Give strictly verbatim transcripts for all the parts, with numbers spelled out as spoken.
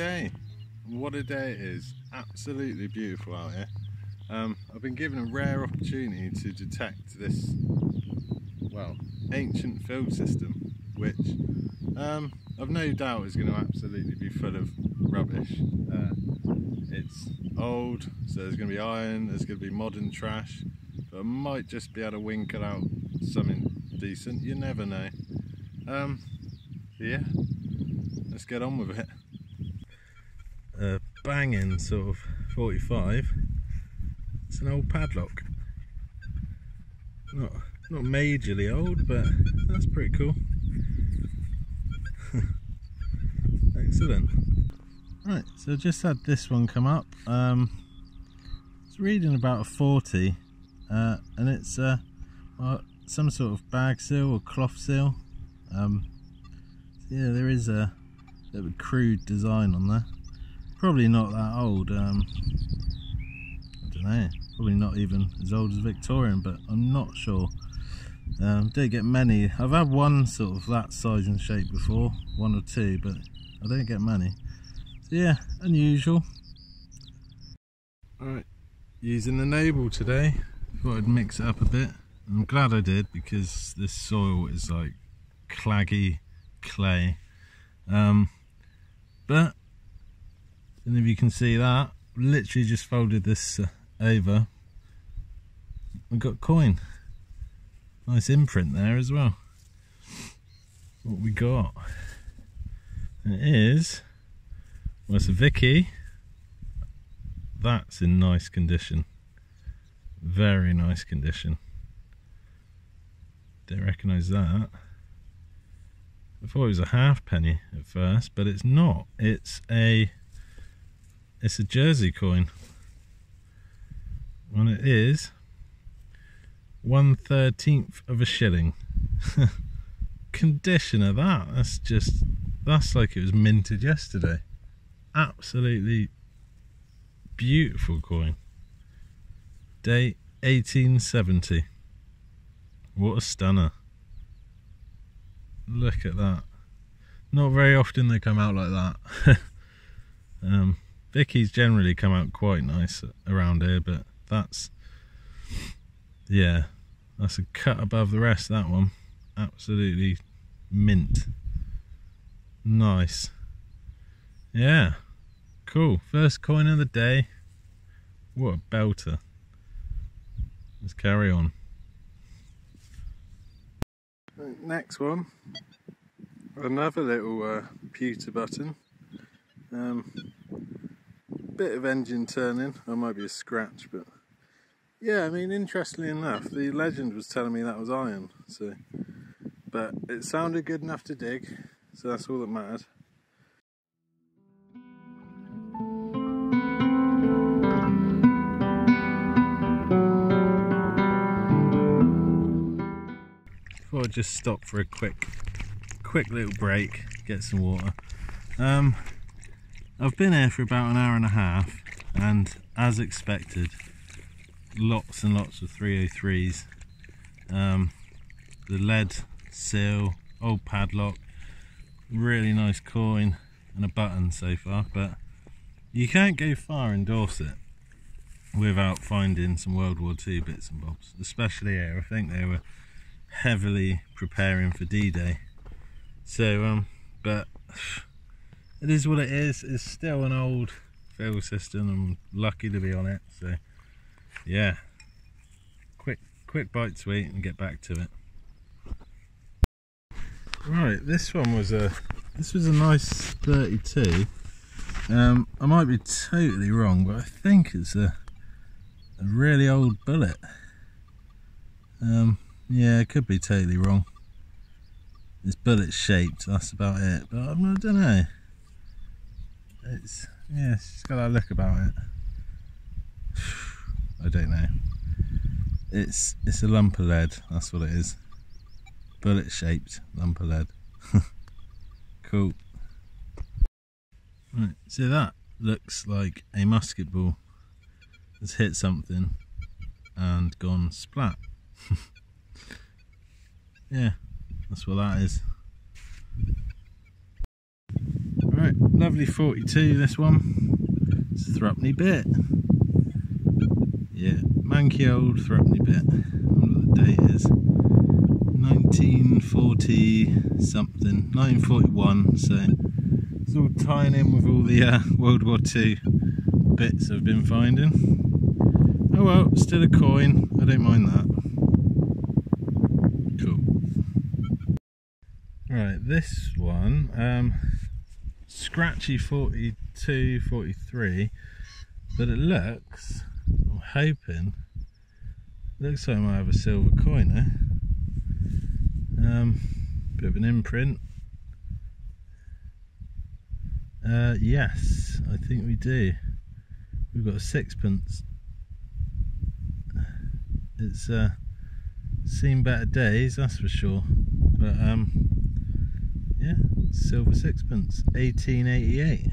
day. What a day it is. Absolutely beautiful out here. Um, I've been given a rare opportunity to detect this, well, ancient field system, which um, I've no doubt is going to absolutely be full of rubbish. Uh, it's old, so there's going to be iron, there's going to be modern trash, but I might just be able to winkle out something decent, you never know. Um, yeah, let's get on with it. A banging sort of forty-five. It's an old padlock. Not, not majorly old, but that's pretty cool. Excellent. Right, so just had this one come up. Um, it's reading about a forty, uh, and it's uh, well, some sort of bag seal or cloth seal. Um, yeah, there is a little crude design on there. Probably not that old. Um, I don't know. Probably not even as old as Victorian, but I'm not sure. Um, don't get many. I've had one sort of that size and shape before, one or two, but I don't get many. So yeah, unusual. Alright, using the Noble today. Thought I'd mix it up a bit. I'm glad I did because this soil is like claggy clay. Um, but, and if you can see that, literally just folded this uh, over and got coin. Nice imprint there as well. What we got? And it is, well, it's a Vicky. That's in nice condition. Very nice condition. Don't recognise that. I thought it was a half penny at first, but it's not. It's a It's a Jersey coin, and it is one thirteenth of a shilling. Condition of that, that's just, that's like it was minted yesterday. Absolutely beautiful coin. Date eighteen seventy. What a stunner. Look at that. Not very often they come out like that. um, Vicky's generally come out quite nice around here, but that's, yeah, that's a cut above the rest, that one. Absolutely mint. Nice. Yeah, cool. First coin of the day. What a belter. Let's carry on. Right, next one. Another little uh, pewter button. Um, bit of engine turning. I might be a scratch, but yeah, I mean, interestingly enough, the Legend was telling me that was iron, so, but it sounded good enough to dig, so that's all that mattered. Thought I'd just stop for a quick quick little break, get some water. um I've been here for about an hour and a half, and as expected, lots and lots of three oh threes. Um, the lead seal, old padlock, really nice coin, and a button so far. But you can't go far in Dorset without finding some World War Two bits and bobs, especially here. I think they were heavily preparing for D Day. So, um, but. It is what it is. It's still an old field system. I'm lucky to be on it. So, yeah. Quick, quick bite to eat and get back to it. Right, this one was a, this was a nice thirty-two. Um, I might be totally wrong, but I think it's a, a really old bullet. Um, yeah, I could be totally wrong. It's bullet shaped. That's about it. But I don't know. It's, yeah, it's just got that look about it. I don't know. It's it's a lump of lead, that's what it is. Bullet shaped lump of lead. Cool. Right, so that looks like a musket ball that's hit something and gone splat. Yeah, that's what that is. Right, Lovely forty-two, this one. It's a Thrupney bit. Yeah, manky old Thrupney bit. I wonder what the date is. nineteen forty something, nineteen forty-one, so it's all tying in with all the uh, World War Two bits I've been finding. Oh well, still a coin, I don't mind that. Cool. Right, this one, um, scratchy forty-two, forty-three, but it looks, I'm hoping, looks like I might have a silver coin, eh? Um, bit of an imprint. Uh, yes, I think we do. We've got a sixpence. It's uh, seen better days, that's for sure. But um, yeah, silver sixpence, eighteen eighty-eight.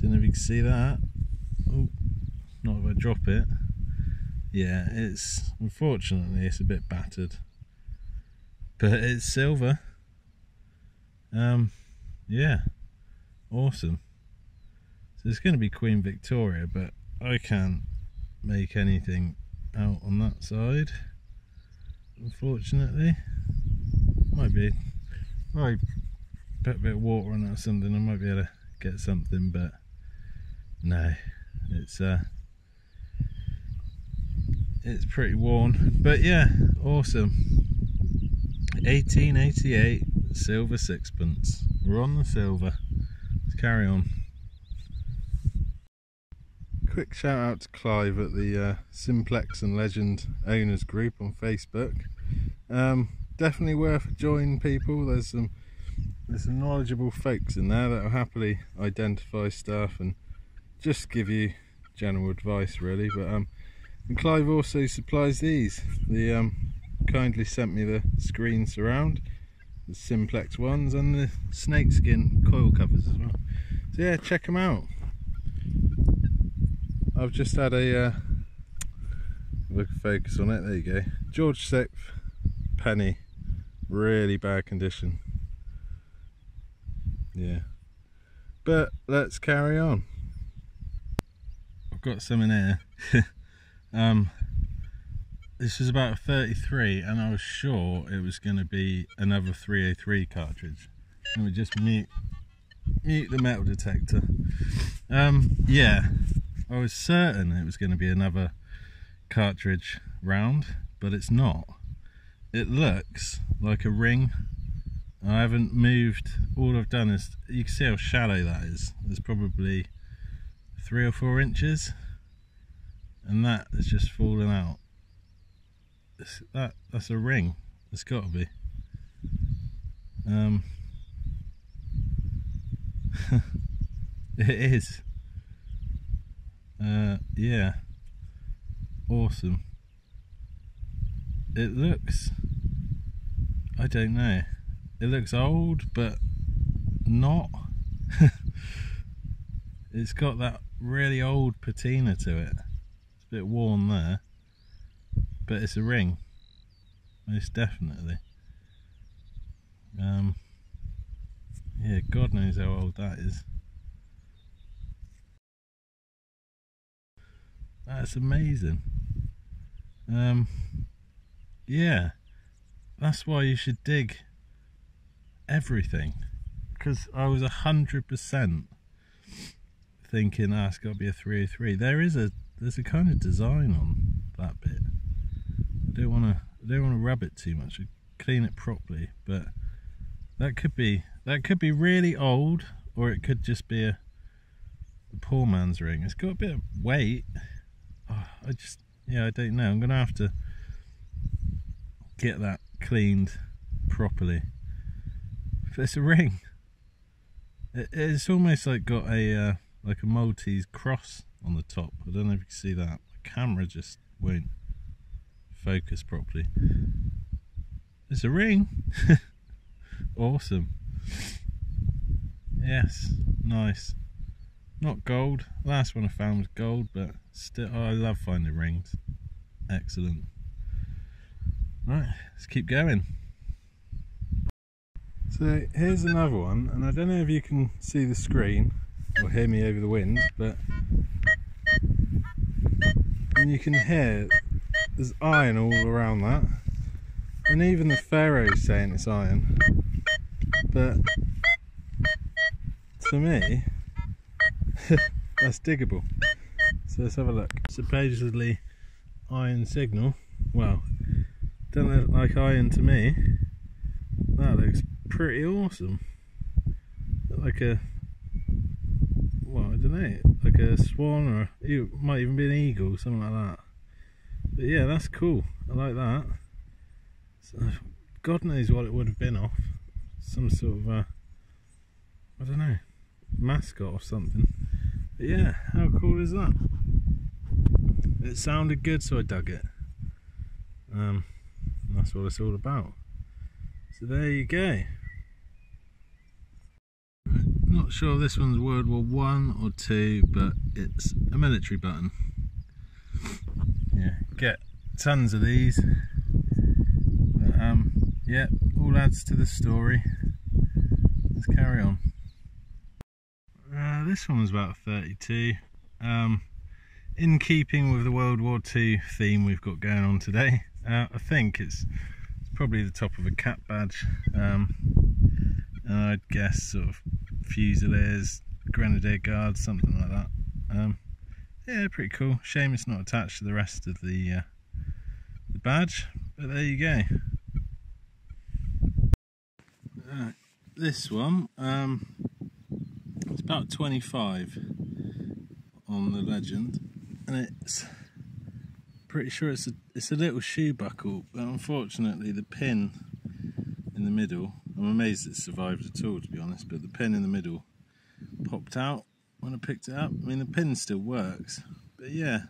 Don't know if you can see that. Oh, not if I drop it. Yeah, it's unfortunately it's a bit battered. But it's silver. Um, yeah, awesome. So it's going to be Queen Victoria, but I can't make anything out on that side, unfortunately. Might be, might put a bit of water on it or something. I might be able to get something, but no, it's uh, it's pretty worn. But yeah, awesome. eighteen eighty-eight silver sixpence. We're on the silver. Let's carry on. Quick shout out to Clive at the uh, Simplex and Legend owners group on Facebook. Um, definitely worth a join, people. There's some there's some knowledgeable folks in there that will happily identify stuff and just give you general advice, really. But um, and Clive also supplies these. The um. Kindly sent me the screen surround, the Simplex ones, and the snakeskin coil covers as well. So yeah, check them out. I've just had a uh, look, focus on it. There you go. George the Sixth penny, really bad condition. Yeah, but let's carry on. I've got some in here. um. This is about a thirty-three, and I was sure it was going to be another three oh three cartridge. Let me just mute, mute the metal detector. Um, yeah, I was certain it was going to be another cartridge round, but it's not. It looks like a ring. I haven't moved. All I've done is, you can see how shallow that is. There's probably three or four inches, and that is just fallen out. That, that's a ring, it's got to be. Um, it is. Uh, yeah, awesome. It looks, I don't know, it looks old, but not. It's got that really old patina to it. It's a bit worn there. But it's a ring, most definitely. Um, yeah, God knows how old that is. That's amazing. Um, yeah, that's why you should dig everything. Because I was one hundred percent thinking, ah, it's got to be a three oh three. There is a, there's a kind of design on that bit. Don't want to, don't want to rub it too much. Clean it properly, but that could be, that could be really old, or it could just be a, a poor man's ring. It's got a bit of weight. Oh, I just, yeah, I don't know. I'm gonna have to get that cleaned properly. But it's a ring. It, it's almost like got a uh, like a Maltese cross on the top. I don't know if you can see that. My camera just won't focus properly. It's a ring. Awesome. Yes, nice. Not gold. Last one I found was gold, but still, oh, I love finding rings. Excellent. Right, let's keep going. So here's another one, and I don't know if you can see the screen or hear me over the wind, but and you can hear there's iron all around that, and even the Pharaoh's saying it's iron. But to me, that's diggable. So let's have a look. Supposedly iron signal. Well, don't look like iron to me. That looks pretty awesome. Like a, well, I don't know, like a swan, or it might even be an eagle, something like that. But yeah, that's cool. I like that. So God knows what it would have been off. Some sort of, uh, I don't know, mascot or something. But yeah, how cool is that? It sounded good, so I dug it. Um, that's what it's all about. So there you go. Not sure if this one's World War One or Two, but it's a military button. Yeah, get tons of these. But, um, yeah, all adds to the story. Let's carry on. Uh, this one was about thirty-two. Um, in keeping with the World War Two theme we've got going on today, uh, I think it's. Probably the top of a cap badge, um, and I'd guess sort of Fusiliers, Grenadier Guards, something like that. Um, yeah, pretty cool. Shame it's not attached to the rest of the, uh, the badge, but there you go. Uh, this one, um, it's about twenty-five on the Legend, and it's pretty sure it's a it's a little shoe buckle, but unfortunately the pin in the middle, I'm amazed it survived at all to be honest, but the pin in the middle popped out when I picked it up. I mean the pin still works, but yeah,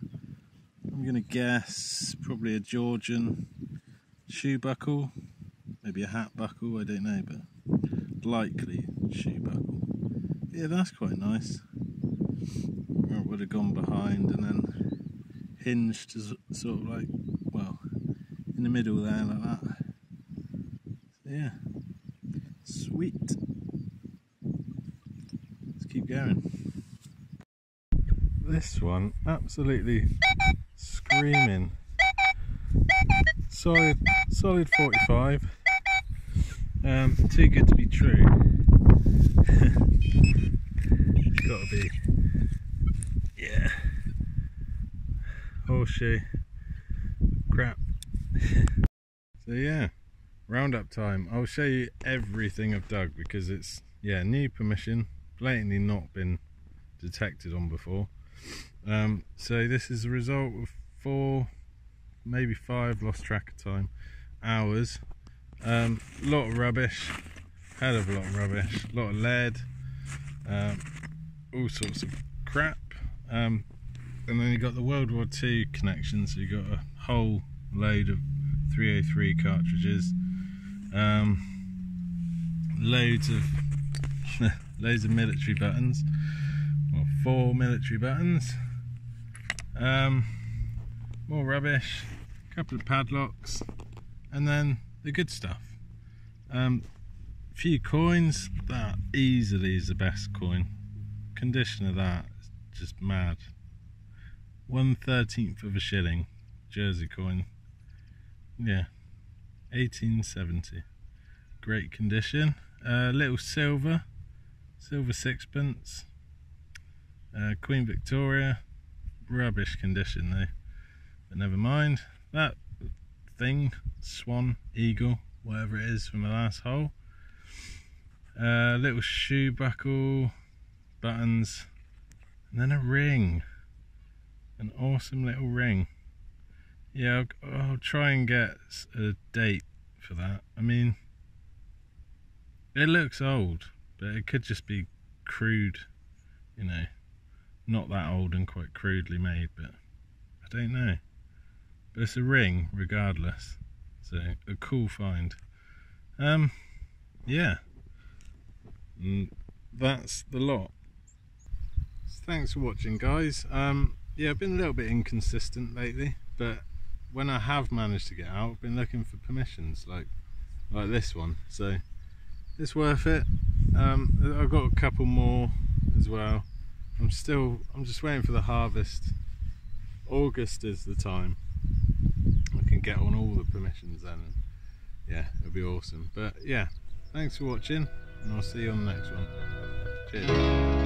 I'm gonna guess probably a Georgian shoe buckle, maybe a hat buckle, I don't know, but likely shoe buckle. Yeah, that's quite nice. Or it would have gone behind and then hinged sort of like, well, in the middle there like that. So yeah, sweet. Let's keep going. This one absolutely screaming. Solid, solid forty-five. Um, too good to be true. It's gotta be. Yeah. Horseshoe crap. So yeah, roundup time. I'll show you everything I've dug because it's, yeah, new permission, blatantly not been detected on before. Um, so this is the result of four, maybe five, lost track of time, hours. Um, lot of rubbish, hell of a lot of rubbish, lot of lead, um, all sorts of crap. Um, And then you got the World War Two connection, so you got a whole load of three oh three cartridges, um, loads of loads of military buttons, well, four military buttons, um, more rubbish, a couple of padlocks, and then the good stuff. Um, a few coins. That easily is the best coin. Condition of that is just mad. One thirteenth of a shilling, Jersey coin, yeah, eighteen seventy, great condition. Uh, little silver, silver sixpence, uh, Queen Victoria, rubbish condition though, but never mind. That thing, swan, eagle, whatever it is from the last hole. Uh, little shoe buckle, buttons, and then a ring. An awesome little ring. Yeah, I'll, I'll try and get a date for that. I mean, it looks old, but it could just be crude, you know, not that old and quite crudely made, but I don't know. But it's a ring regardless, so a cool find. Um, yeah, and that's the lot. So thanks for watching, guys. Um. Yeah, I've been a little bit inconsistent lately, but when I have managed to get out, I've been looking for permissions like like this one. So it's worth it. um, I've got a couple more as well. I'm still I'm just waiting for the harvest. August is the time I can get on all the permissions then, and yeah, it'll be awesome. But yeah, thanks for watching, and I'll see you on the next one. Cheers.